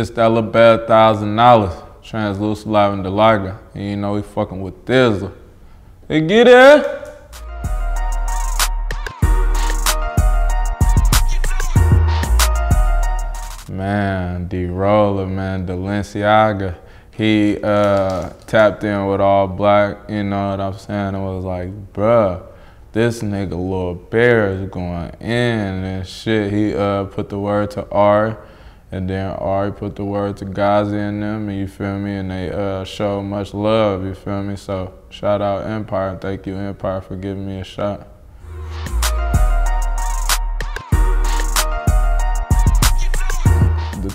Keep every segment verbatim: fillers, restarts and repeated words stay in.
It's that LulBear Thousand Dollars, Translucid Lavender Lager. And you know we fucking with Thizzle. Hey, get it? Man, D-Roller, man, DeLenciaga. He uh, tapped in with All Black, you know what I'm saying? It was like, bruh, this nigga Lil Bear is going in and shit. He uh, put the word to R, and then R put the word to Gazi and them, and you feel me? And they uh, showed much love, you feel me? So shout out Empire, thank you Empire for giving me a shot.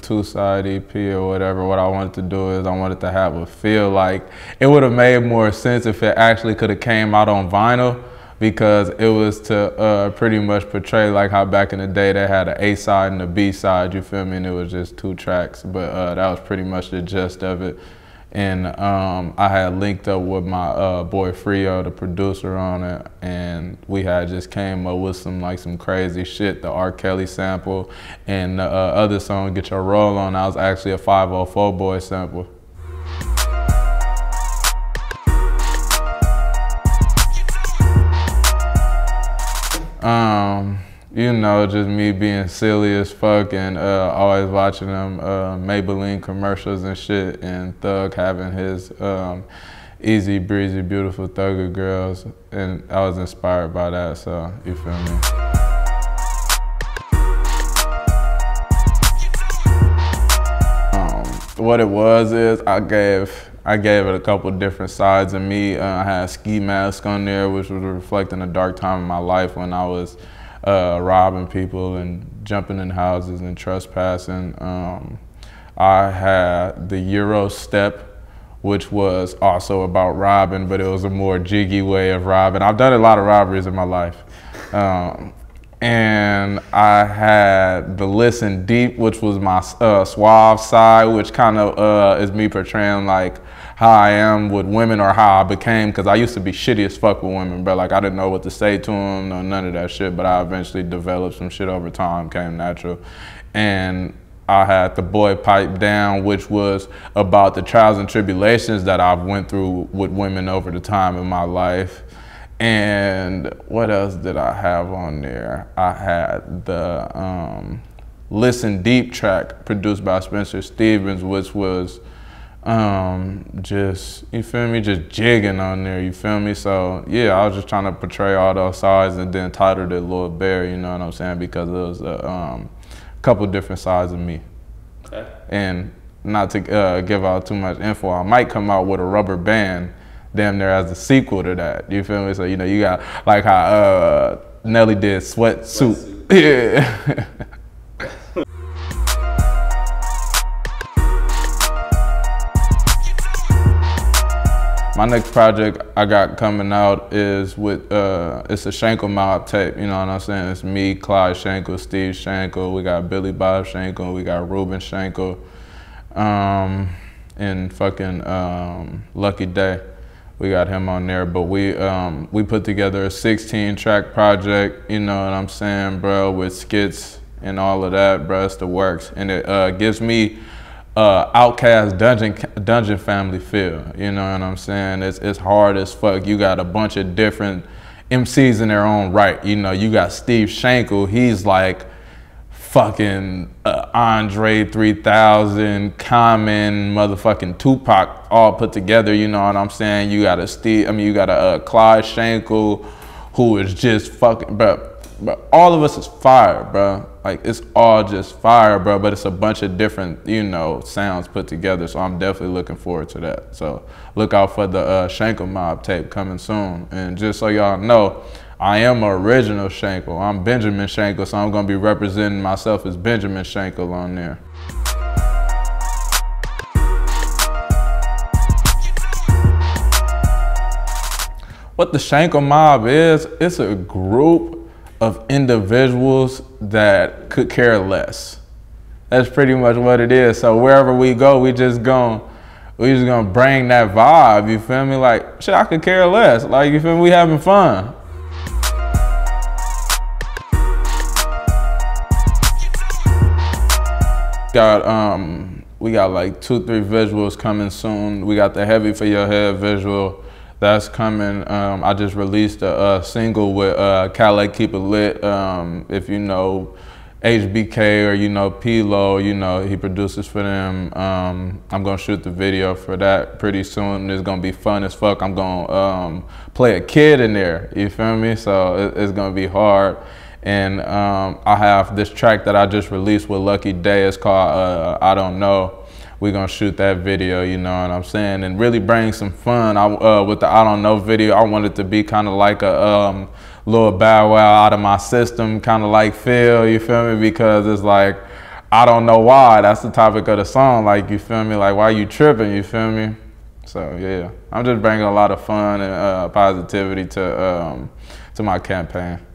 Two-side E P or whatever, what I wanted to do is I wanted to have a feel like it would have made more sense if it actually could have came out on vinyl, because it was to uh, pretty much portray like how back in the day they had an A side and a B side, you feel me, and it was just two tracks, but uh, that was pretty much the gist of it. And um, I had linked up with my uh, boy Freo, the producer on it, and we had just came up with some like some crazy shit. The R. Kelly sample and the uh, other song, Get Your Roll On, that was actually a five oh four Boy sample. Um, You know, just me being silly as fuck and uh, always watching them uh, Maybelline commercials and shit, and Thug having his um, easy, breezy, beautiful Thugger girls. And I was inspired by that, so you feel me? Um, what it was is I gave I gave it a couple different sides of me. Uh, I had a ski mask on there, which was reflecting a dark time in my life when I was Uh, robbing people and jumping in houses and trespassing. Um, I had the Euro Step, which was also about robbing, but it was a more jiggy way of robbing. I've done a lot of robberies in my life. Um, and I had the Listen Deep, which was my uh, suave side, which kind of uh, is me portraying like how I am with women or how I became, because I used to be shitty as fuck with women, but like I didn't know what to say to them, no, none of that shit, but I eventually developed some shit over time, came natural. And I had the Boy Pipe Down, which was about the trials and tribulations that I've went through with women over the time in my life. And what else did I have on there? I had the um, Listen Deep track produced by Spencer Stevens, which was um just, you feel me, just jigging on there, you feel me? So yeah, I was just trying to portray all those sides and then titled it LulBear, you know what I'm saying, because it was a um, couple different sides of me. Okay. And not to uh, give out too much info, I might come out with a rubber band damn near as a sequel to that, you feel me? So you know, you got like how uh Nelly did Sweatsuit. Yeah. My next project I got coming out is with, uh, it's a Shankle mob tape, you know what I'm saying? It's me, Clyde Shankle, Steve Shankle, we got Billy Bob Shankle, we got Ruben Shankle, um, and fucking um, Lucky Day. We got him on there, but we um, we put together a sixteen track project, you know what I'm saying, bro, with skits and all of that, bro, it's the works. And it uh, gives me Uh, outcast dungeon dungeon family feel, you know what I'm saying? It's, it's hard as fuck. You got a bunch of different M Cs in their own right. You know, you got Steve Shankle, he's like fucking uh, Andre three thousand, Common, motherfucking Tupac all put together, you know what I'm saying? You got a Steve, I mean, you got a uh, Clyde Shankle who is just fucking, bro, bro, all of us is fire, bro. Like, it's all just fire, bro, but it's a bunch of different, you know, sounds put together, so I'm definitely looking forward to that. So look out for the uh, Shankle mob tape coming soon. And just so y'all know, I am original Shankle. I'm Benjamin Shankle, so I'm gonna be representing myself as Benjamin Shankle on there. What the Shankle mob is, it's a group of individuals that could care less. That's pretty much what it is. So wherever we go, we just gonna, we just gonna bring that vibe, you feel me? Like, shit, I could care less. Like, you feel me, we having fun. Got um, We got like two, three visuals coming soon. We got the Heavy for Your Head visual. That's coming. Um, I just released a, uh, single with uh, Calais Keep It Lit. Um, if you know H B K or you know P-Lo, you know he produces for them. Um, I'm gonna shoot the video for that pretty soon. It's gonna be fun as fuck. I'm gonna um, play a kid in there. You feel me? So it, it's gonna be hard. And um, I have this track that I just released with Lucky Day. It's called uh, I Don't Know. We're gonna shoot that video, you know what I'm saying? And really bring some fun. I, uh, with the I Don't Know video, I want it to be kind of like a um, little Bow Wow out of my system, kind of like feel, you feel me? Because it's like, I don't know why, that's the topic of the song, like, you feel me? Like, why you tripping, you feel me? So yeah, I'm just bringing a lot of fun and uh, positivity to, um, to my campaign.